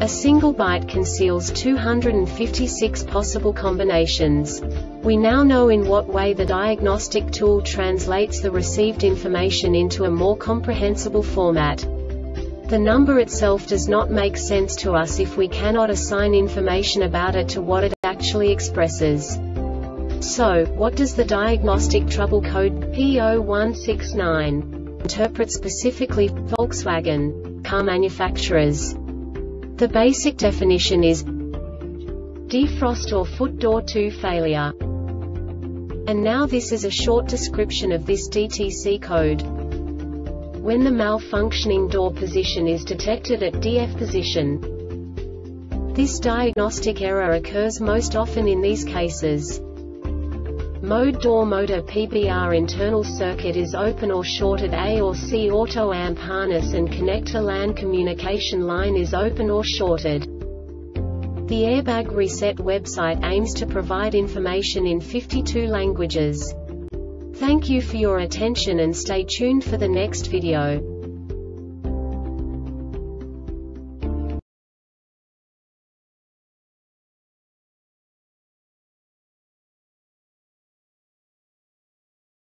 A single byte conceals 256 possible combinations. We now know in what way the diagnostic tool translates the received information into a more comprehensible format. The number itself does not make sense to us if we cannot assign information about it to what it actually expresses. So, what does the diagnostic trouble code P0169 interpret specifically for Volkswagen car manufacturers? The basic definition is defrost or foot door 2 failure. And now this is a short description of this DTC code. When the malfunctioning door position is detected at DF position. This diagnostic error occurs most often in these cases. Mode door motor PBR internal circuit is open or shorted. A or C auto amp harness and connector LAN communication line is open or shorted. The Airbag Reset website aims to provide information in 52 languages. Thank you for your attention and stay tuned for the next video.